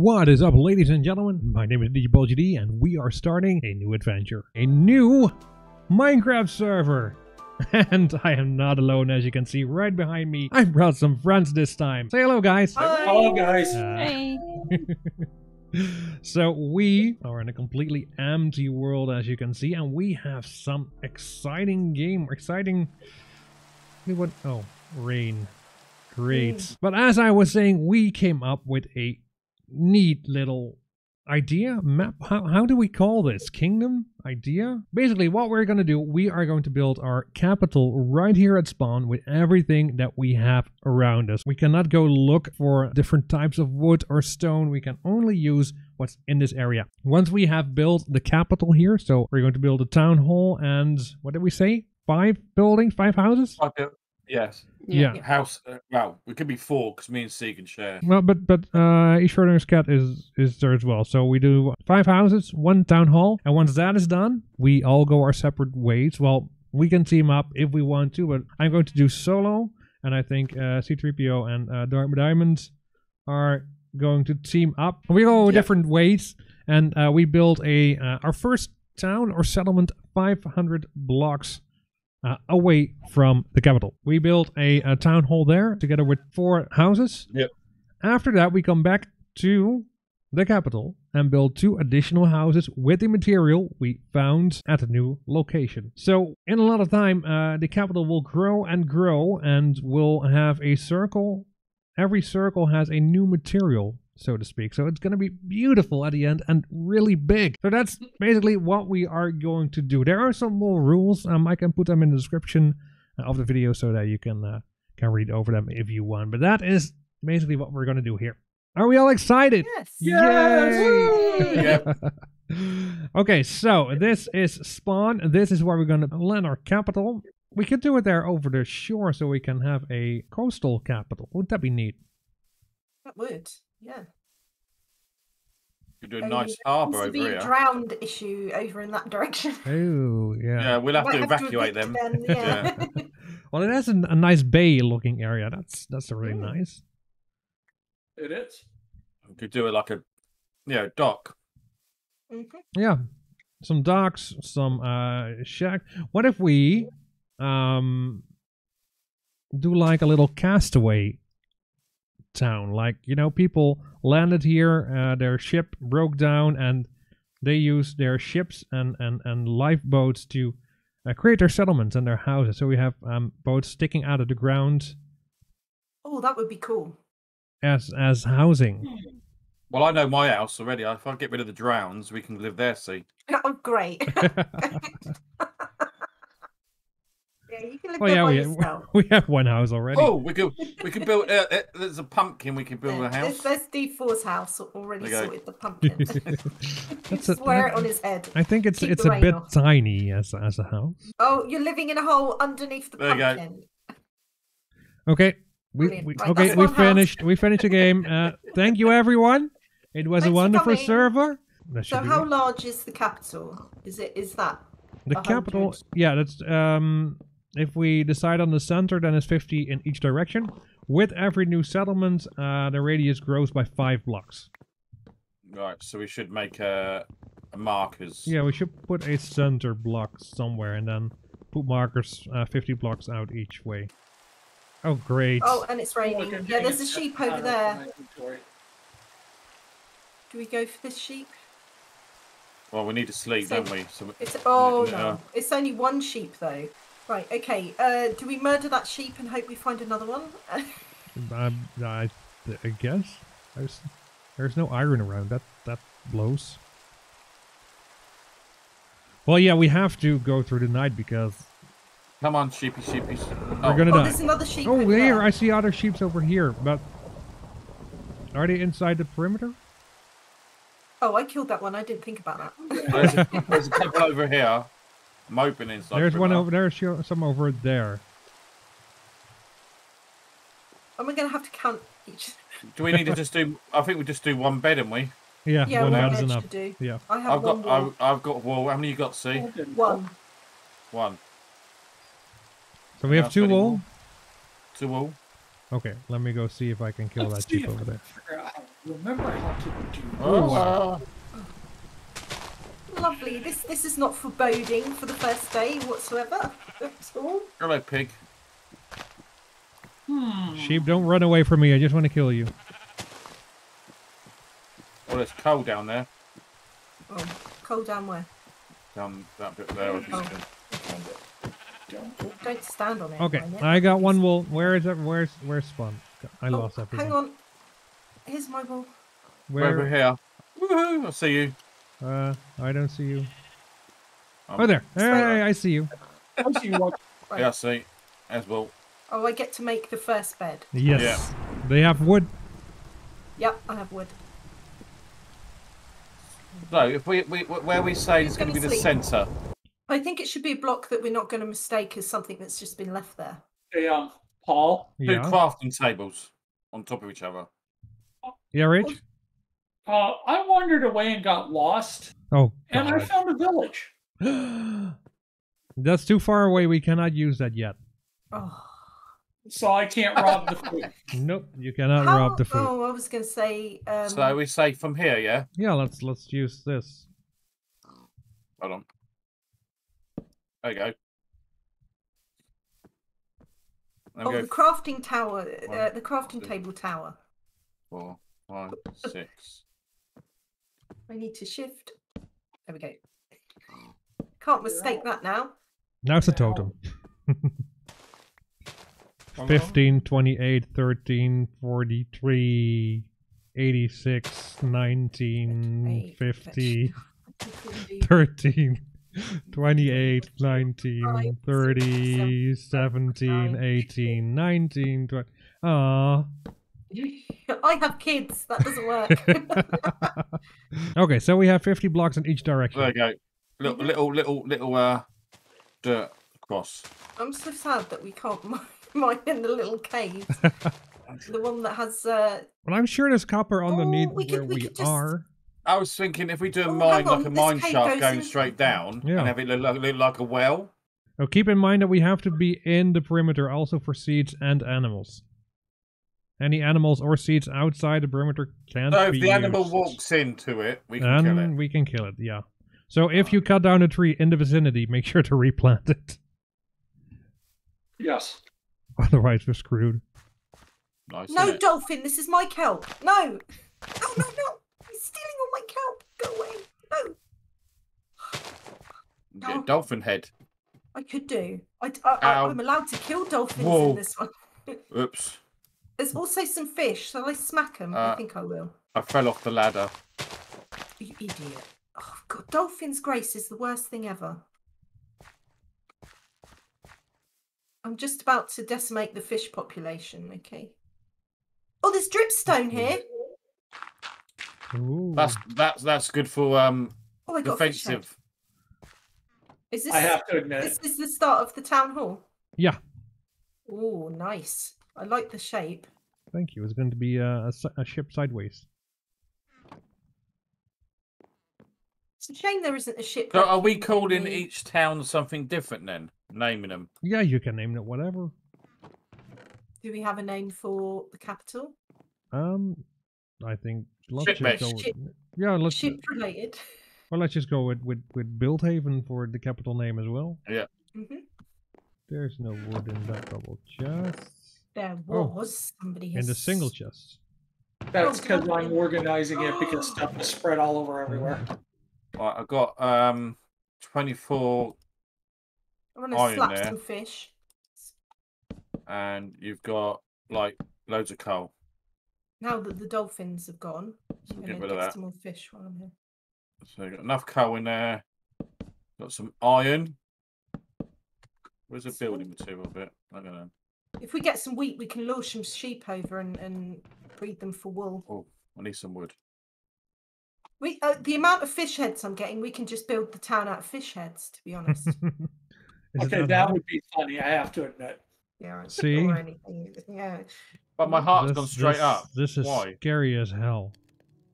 What is up, ladies and gentlemen? My name is DJPaultjeD, and we are starting a new adventure. A new Minecraft server! And I am not alone, as you can see right behind me. I brought some friends this time. Say hello, guys! Hi. Hello, guys! Hey! So we are in a completely empty world, as you can see, and we have some exciting game. Oh, rain. Great. But as I was saying, we came up with a neat little idea map. How do we call this? Kingdom idea? Basically, what we're going to do, we are going to build our capital right here at spawn with everything that we have around us. We cannot go look for different types of wood or stone. We can only use what's in this area. Once we have built the capital here, so we're going to build a town hall and what did we say? 5 buildings, 5 houses? Yes. Yeah. House. Well, it could be 4 because me and C can share. Well, but ESchrodingersCat is there as well. So we do 5 houses, 1 town hall, and once that is done, we all go our separate ways. Well, we can team up if we want to, but I'm going to do solo, and I think C3PO and Dark Diamond are going to team up. We go different ways, and we build a our first town or settlement 500 blocks. Away from the capital. We built a town hall there together with 4 houses. Yep. After that, we come back to the capital and build 2 additional houses with the material we found at a new location. So in a lot of time, the capital will grow and grow and will have a circle. Every circle has a new material, so to speak. So it's going to be beautiful at the end and really big. So that's basically what we are going to do. There are some more rules. I can put them in the description of the video so that you can read over them if you want. But that is basically what we're going to do here. Are we all excited? Yes. Yes. Okay, so this is spawn. This is where we're going to land our capital. We could do it there over the shore so we can have a coastal capital. Wouldn't that be neat? That would. Yeah. You do a nice harbour over here. There's a drowned issue over in that direction. Oh, yeah. Yeah, we'll have to evacuate them. Yeah. Well, it has a nice bay-looking area. That's really nice. It is. We could do it like a, you know, dock. Mm-hmm. Yeah, some docks, some shack. What if we do like a little castaway town, like, you know, people landed here, their ship broke down and they used their ships and lifeboats to create their settlements and their houses. So we have boats sticking out of the ground. Oh, that would be cool. As housing. Well, I know my house already. If I get rid of the drowns, we can live there. See, oh great. Yeah, you can we have 1 house already. Oh, we could build. There's a pumpkin. We could build a house. There's D4's house already sorted. The pumpkin. Swear it on his head. I think it's a bit tiny as a house. Oh, you're living in a hole underneath the pumpkin. Okay, we finished. We finished the game. Thank you, everyone. It was a wonderful server. So, how large is the capital? Is that the capital? Yeah, that's if we decide on the center, then it's 50 in each direction. With every new settlement, the radius grows by 5 blocks. Right, so we should make a markers. Yeah, we should put a center block somewhere and then put markers 50 blocks out each way. Oh, great. Oh, and it's raining. Oh, yeah, there's a sheep over there. Do we go for this sheep? Well, we need to sleep, don't we? So no. It's only 1 sheep, though. Right, okay. Do we murder that sheep and hope we find another one? I guess. There's no iron around. That blows. Well, yeah, we have to go through the night because... Come on, sheepies. We're going to die. There's another sheep over there. I see other sheeps over here, but... Are they inside the perimeter? Oh, I killed that one. I didn't think about that. There's a couple over here. I'm open inside. There's one over there. There's some over there. Am I going to have to count each? Do we need to just do... I think we just do 1 bed, don't we? Yeah, yeah, 1 bed is enough. Yeah. I've got wall. How many you got, C? 1. So we have 2 wool? 2 wool. Okay, let me go see if I can kill that sheep over there. Remember how to do this. Oh. Lovely. This is not foreboding for the first day whatsoever. That's all. You're like pig. Hmm. Sheep, don't run away from me. I just want to kill you. Well, it's cold down there. Oh, cold down where? Down that bit there. If you don't stand on it. Okay, I got one wool. Where is it? Where's spawn? I lost everything. Hang on. Here's my wool. Where? Over here. Woohoo! I see you. I don't see you. Oh, there. Hey, I see you. I see you. Right. Yeah, I see. As well. Oh, I get to make the first bed. Yes. Yeah. They have wood. Yep, I have wood. No, if we where we say it's going to be the centre. I think it should be a block that we're not going to mistake as something that's just been left there. Yeah, Paul. Yeah. Two crafting tables on top of each other. Yeah, Rich? I wandered away and got lost. Oh. God. And I found a village. That's too far away. We cannot use that yet. Oh. So I can't rob the food. Nope, you cannot rob the food. Oh, I was going to say... So we say from here, yeah? Yeah, let's use this. Hold on. There you go. Oh, the crafting tower. The crafting table tower. 4, 5, 6. I need to shift. There we go. Can't mistake that now. Now it's a totem. 15, 28, 13, 43, 86, 19, 50, 13, 28, 19, 30, 17, 18, 19, 20. Aww. I have kids. That doesn't work. Okay, so we have 50 blocks in each direction. There you go. Little dirt cross. I'm so sad that we can't mine in the little cave. The one that has... Well, I'm sure there's copper underneath where we are. I was thinking if we do a mine, like a mine shaft going straight down, and have it look like a well. Now, keep in mind that we have to be in the perimeter also for seeds and animals. Any animals or seeds outside the perimeter can't be used. So if the animal walks into it, we can kill it. And we can kill it, yeah. So if you cut down a tree in the vicinity, make sure to replant it. Yes. Otherwise, we're screwed. Nice, no, dolphin, this is my kelp. No! No, no, no! He's stealing all my kelp! Go away! No! Get a dolphin head. I could do. I'm allowed to kill dolphins in this one. Oops. There's also some fish. Shall I smack them? I think I will. I fell off the ladder. You idiot. Oh, God. Dolphin's grace is the worst thing ever. I'm just about to decimate the fish population, okay? Oh, there's dripstone here. Ooh. That's good for defensive. Is this, I have to admit. This is the start of the town hall? Yeah. Oh, nice. I like the shape. Thank you. It's going to be a ship sideways. It's a shame there isn't a ship. So are we calling each town something different then? Naming them? Yeah, you can name it whatever. Do we have a name for the capital? I think let's related. Well, let's just go with Buildhaven for the capital name as well. Yeah. Mm-hmm. There's no wood in that double chest. There was somebody in the single chest. That's because I'm organizing it because stuff is spread all over everywhere. Right, I got 24. I'm gonna slap some fish. And you've got like loads of coal. Now that the dolphins have gone, I'm gonna get some more fish while I'm here. So you got enough coal in there. Got some iron. Where's the building material bit? I don't know. If we get some wheat, we can lure some sheep over and breed them for wool. Oh, I need some wood. We the amount of fish heads I'm getting, we can just build the town out of fish heads, to be honest. Okay, that would be funny, I have to admit. Yeah, see? Or anything. Yeah. But my heart's gone straight up. This is scary as hell.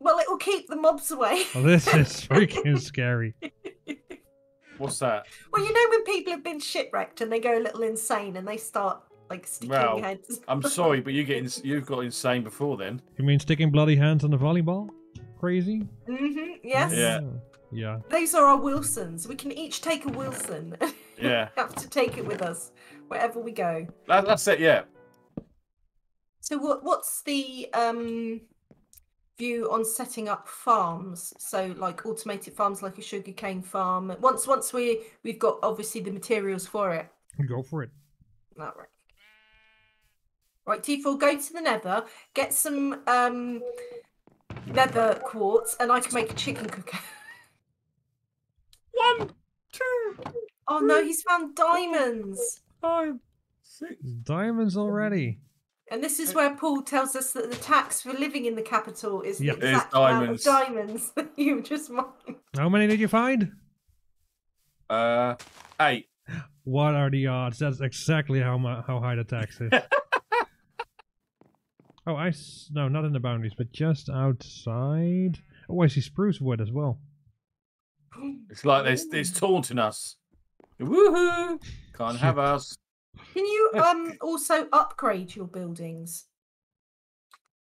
Well, it will keep the mobs away. Well, this is freaking scary. What's that? Well, you know when people have been shipwrecked and they go a little insane and they start like sticking heads. I'm sorry, but you've got insane before then. You mean sticking bloody hands on the volleyball? Crazy. Mhm. Yes. Yeah. Yeah. Those are our Wilsons. We can each take a Wilson. Yeah. We have to take it with us wherever we go. That's it. Yeah. So what's the view on setting up farms? So like automated farms, like a sugarcane farm. Once we've got obviously the materials for it. Go for it. All right. Right, T4, go to the Nether, get some nether quartz, and I can make a chicken cooker. 1, 2. Oh no, he's found diamonds. 5, 6 diamonds already. And this is where Paul tells us that the tax for living in the capital is the exact diamonds. Amount of diamonds that you just mined. How many did you find? 8. What are the odds? That's exactly how high the tax is. Oh, no, not in the boundaries, but just outside. Oh, I see spruce wood as well. It's like it's taunting us. Woohoo! Can't have us. Can you also upgrade your buildings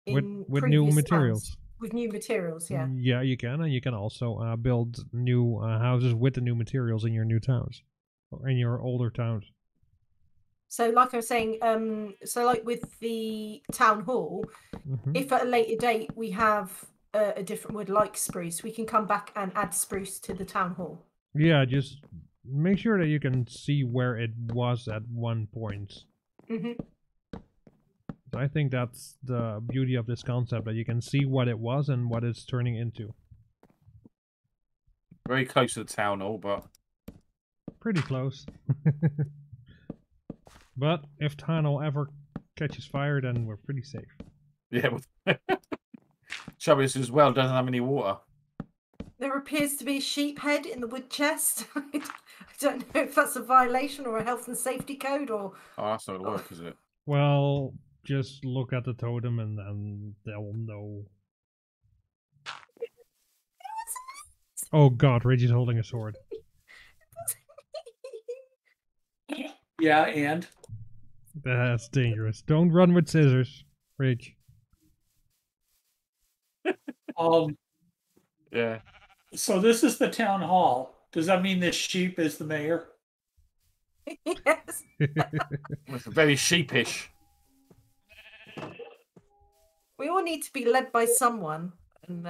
with new materials? With new materials, yeah. Yeah, you can, and you can also build new houses with the new materials in your new towns or in your older towns. So, like I was saying, so like with the town hall, if at a later date we have a different wood like spruce, we can come back and add spruce to the town hall. Yeah, just make sure that you can see where it was at one point. I think that's the beauty of this concept, that you can see what it was and what it's turning into. Very close to the town hall, but pretty close. But if town hall ever catches fire, then we're pretty safe. Yeah. Trouble is, as well, doesn't have any water. There appears to be a sheep head in the wood chest. I don't know if that's a violation or a health and safety code or... Oh, that's not going to work, is it? Well, just look at the totem and then they'll know. Oh god, Reggie's holding a sword. Yeah, and? That's dangerous. Don't run with scissors, Reggie. Yeah. So this is the town hall. Does that mean this sheep is the mayor? Yes. It's very sheepish. We all need to be led by someone, and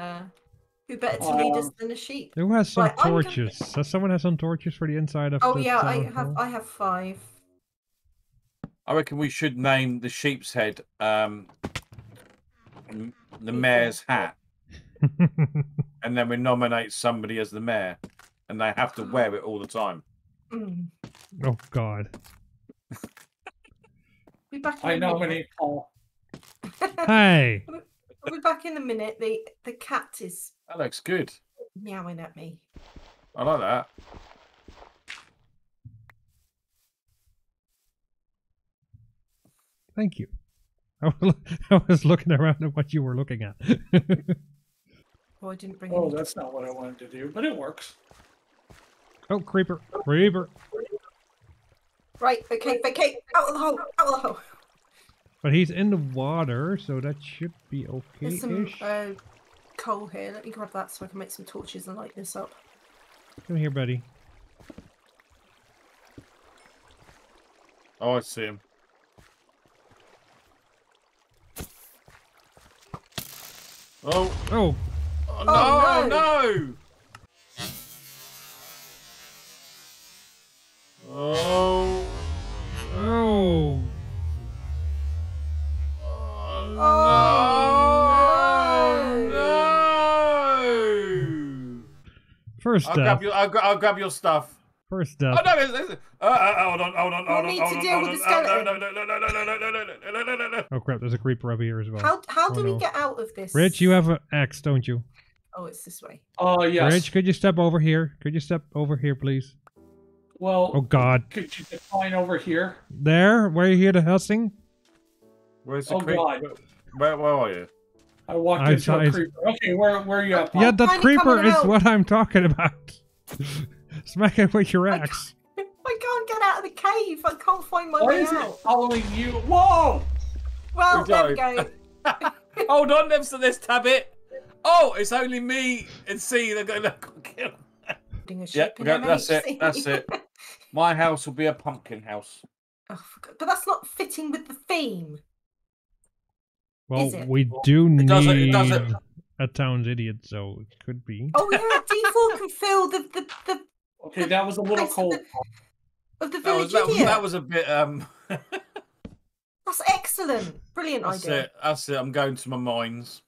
who better to lead us than a sheep? Who has some torches? Does someone have some torches for the inside of? Oh yeah, I have 5. I reckon we should name the sheep's head the mayor's hat. And then we nominate somebody as the mayor, and they have to wear it all the time. Oh god. We're back in Paul. Hey. We're back in a minute. The cat is. That looks good. Meowing at me. I like that. Thank you. I was looking around at what you were looking at. Well, I didn't bring it. That's not what I wanted to do, but it works. Oh, creeper. Creeper. Right, okay. Out of the hole. Out of the hole. But he's in the water, so that should be okay. There's some coal here. Let me grab that so I can make some torches and light this up. Come here, buddy. Oh, I see him. Oh. Oh. Oh, no, oh, no! Oh. Oh. Oh, no. Oh, no! First death. I'll grab your stuff. First death. Oh, no, hold on. We need to deal with the skeleton. No. Oh, crap, there's a creeper up here as well. How do we get out of this? Rich, you have an axe, don't you? Oh, it's this way. Oh, yes. Rich, could you step over here? Could you step over here, please? Well... Oh, God. Could you decline over here? There? Where you hear the hussing? Where's the creeper? God. Where are you? I walked into a creeper. Okay, where are you at? Yeah, that creeper is what I'm talking about. Smack it with your axe. I can't get out out of the cave. I can't find my way out. Why is it following you? Whoa! Well, there we go. Hold on, Nebster, this Tabbit. Oh, it's only me and C. They're going to kill. Yeah, that's it. That's it. My house will be a pumpkin house. Oh, but that's not fitting with the theme. Well, is it? We do need it doesn't. A town's idiot, so it could be. Oh yeah, D4 can fill the. Okay, that was a little cold. Of the village idiot. That was a bit. That's excellent, brilliant idea. That's it. That's it. I'm going to my mines.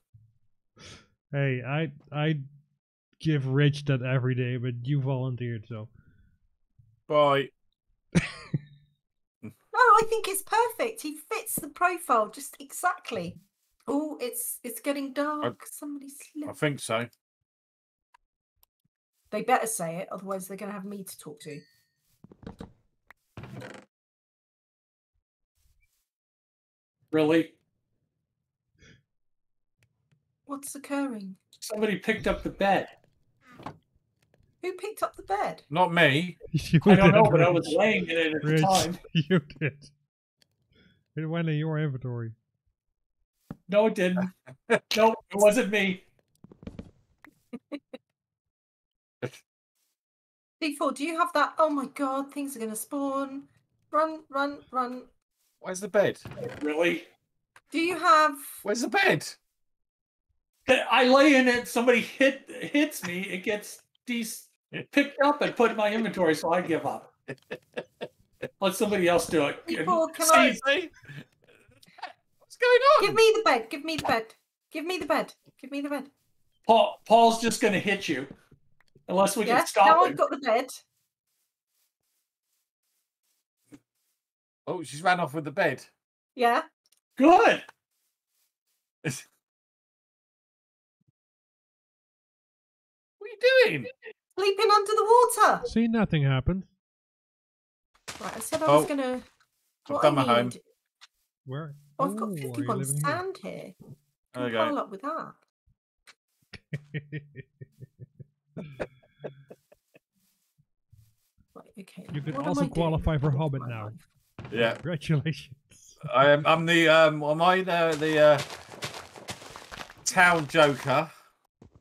Hey, I give Rich that every day, but you volunteered, so. Bye. No, I think it's perfect. He fits the profile just exactly. Oh, it's getting dark. Somebody slipped. I think so. They better say it, otherwise they're going to have me to talk to. Really? What's occurring? Somebody picked up the bed. Who picked up the bed? Not me. I don't know, but I was laying in it at the time. You did. It went in your inventory. No, it didn't. No, it wasn't me. D4, do you have that? Oh my god, things are going to spawn. Run, run, run. Where's the bed? Really? Do you have... Where's the bed? I lay in it, somebody hits me, it gets picked up and put in my inventory, so I give up. Let somebody else do it. D4, can I... What's going on? Give me the bed, give me the bed. Give me the bed, give me the bed. Paul's just going to hit you. Unless we can stop him. I've got the bed. Oh, she's ran off with the bed. Yeah. Good. What are you doing? Sleeping under the water. See, nothing happened. Right, I said I was going to... I've done my home. Where? Oh, I've got 51 sand here. There you go. Pile up with that. Right, okay. You can also qualify for Hobbit now. Yeah. Congratulations. I'm the am I the town joker?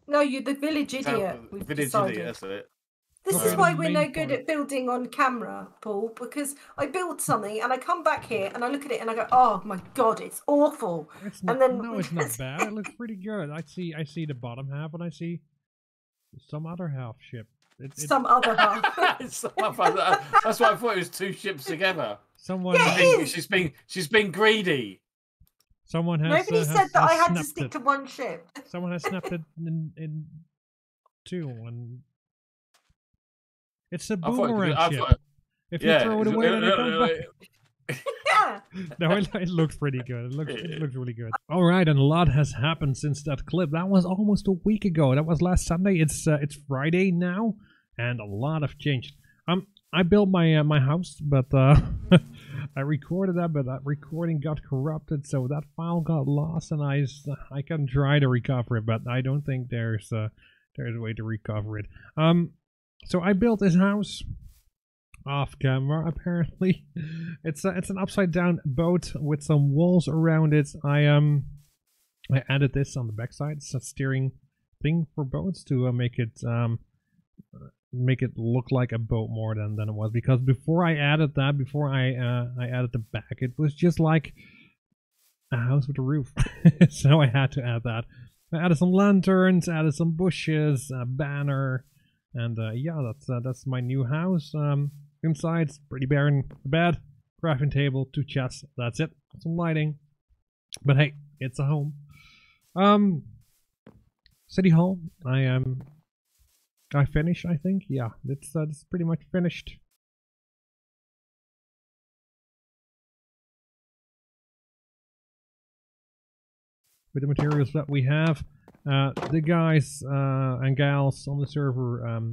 No, you're the village idiot. Village idiot, that's it. This is why we're no good at building on camera, Paul, because I build something and I come back here and I look at it and I go, oh my god, it's awful. It's not, and then no, it's not bad. It looks pretty good. I see the bottom half and I see some other half ship. That's why I thought it was two ships together. Someone she's been greedy. Someone has Nobody said that I had to stick to one ship. Someone has snapped it in two. And it's a boomerang ship. If you throw it away, it comes back. Yeah. No, it looks pretty good. It looks really good. All right, and a lot has happened since that clip. That was almost a week ago. That was last Sunday. It's Friday now, and a lot have changed. I built my house, but I recorded that, but that recording got corrupted, so that file got lost, and I can try to recover it, but I don't think there's a way to recover it. So I built this house. Off camera, apparently. It's an upside down boat with some walls around it. I added this on the backside. It's a steering thing for boats to make it look like a boat more than it was, because before I added that, before I added the back, it was just like a house with a roof. So I had to add that. I added some lanterns, added some bushes, a banner, and yeah, that's my new house. Inside, it's pretty barren. A bed, crafting table, two chests. That's it. Some lighting. But hey, it's a home. City Hall. I finished, I think. Yeah, it's pretty much finished. With the materials that we have. The guys and gals on the server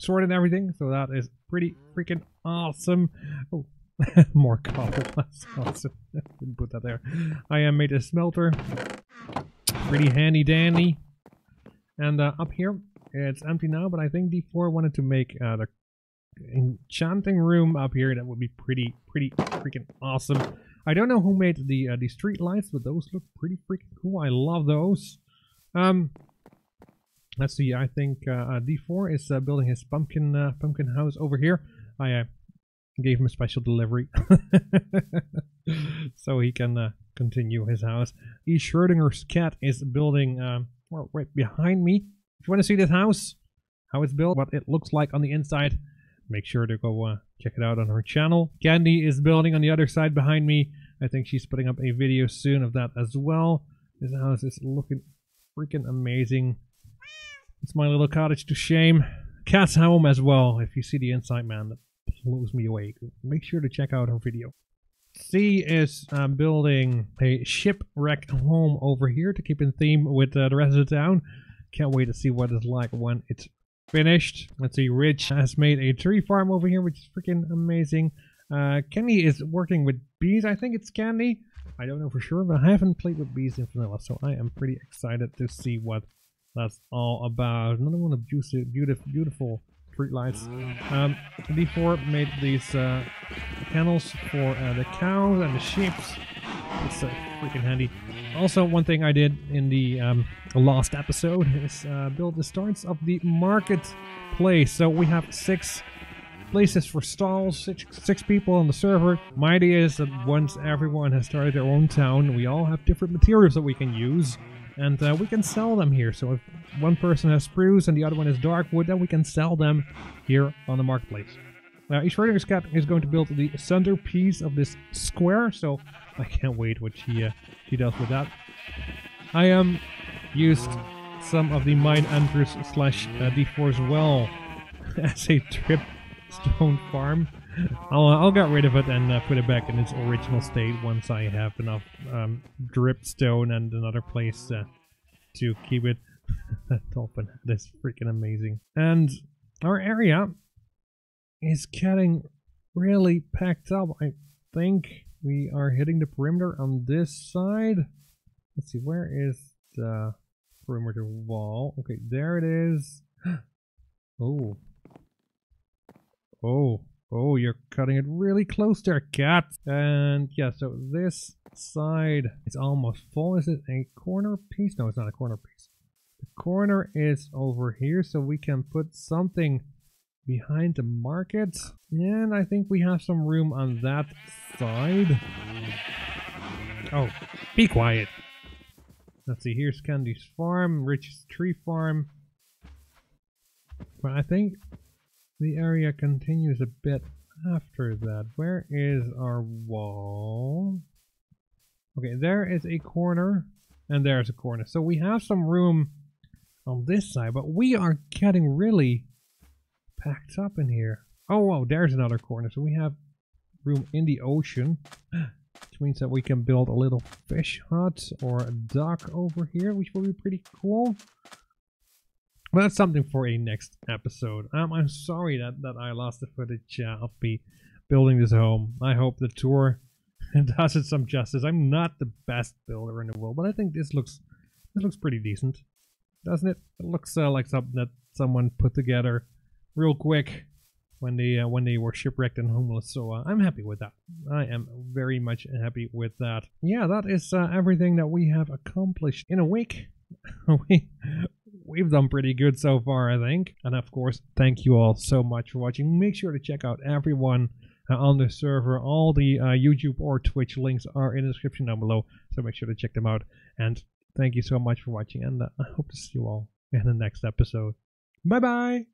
sorted everything, so that is pretty freaking awesome. Oh, more copper, that's awesome. Didn't put that there. I made a smelter, pretty handy dandy. And up here, it's empty now, but I think D4 wanted to make the enchanting room up here. That would be pretty freaking awesome. I don't know who made the street lights, but those look pretty freaking cool. I love those. Let's see. I think D4 is building his pumpkin house over here. I gave him a special delivery, so he can continue his house. ESchrodingersCat is building right behind me. If you want to see this house, how it's built, what it looks like on the inside, make sure to go check it out on her channel. Candy is building on the other side behind me. I think she's putting up a video soon of that as well. This house is looking freaking amazing. It's my little cottage to shame. Cat's home as well. If you see the inside, man, that blows me away. Make sure to check out her video. C is building a shipwreck home over here to keep in theme with the rest of the town. Can't wait to see what it's like when it's finished. Let's see, Rich has made a tree farm over here, which is freaking amazing. Candy is working with bees. I think it's Candy. I don't know for sure, but I haven't played with bees in vanilla, so I am pretty excited to see what that's all about. Another one of beautiful street lights. D4 made these kennels for the cows and the sheep. It's freaking handy. Also, one thing I did in the last episode is build the starts of the marketplace. So we have 6 places for stalls, six people on the server. My idea is that once everyone has started their own town, we all have different materials that we can use, and we can sell them here. So if one person has spruce and the other one is dark wood, then we can sell them here on the marketplace. Now, ESchrodingersCat is going to build the centerpiece of this square, so I can't wait what she does with that. I used some of the mine Andrews slash D4's well as a tripstone farm. I'll get rid of it and put it back in its original state once I have enough dripstone and another place to keep it. That dolphin hat is freaking amazing. And our area is getting really packed up. I think we are hitting the perimeter on this side. Let's see, where is the perimeter wall? Okay, there it is. Oh. Oh. Oh, you're cutting it really close there, Cat. And yeah, so this side is almost full. Is it a corner piece? No, it's not a corner piece. The corner is over here, so we can put something behind the market. And I think we have some room on that side. Oh, be quiet. Let's see, here's Candy's farm, Rich's tree farm. But I think the area continues a bit after that. Where is our wall? Okay, there is a corner, and there's a corner. So we have some room on this side, but we are getting really packed up in here. Oh, wow, there's another corner. So we have room in the ocean, which means that we can build a little fish hut or a dock over here, which will be pretty cool. Well, that's something for a next episode. I'm sorry that I lost the footage of me building this home. I hope the tour does it some justice. I'm not the best builder in the world, but I think this looks pretty decent, doesn't it? It looks like something that someone put together real quick when they were shipwrecked and homeless. So I'm happy with that. I am very much happy with that. Yeah, that is everything that we have accomplished in a week. We've done pretty good so far, I think. And of course, thank you all so much for watching. Make sure to check out everyone on the server. All the YouTube or Twitch links are in the description down below, so make sure to check them out. And thank you so much for watching, and I hope to see you all in the next episode. Bye-bye!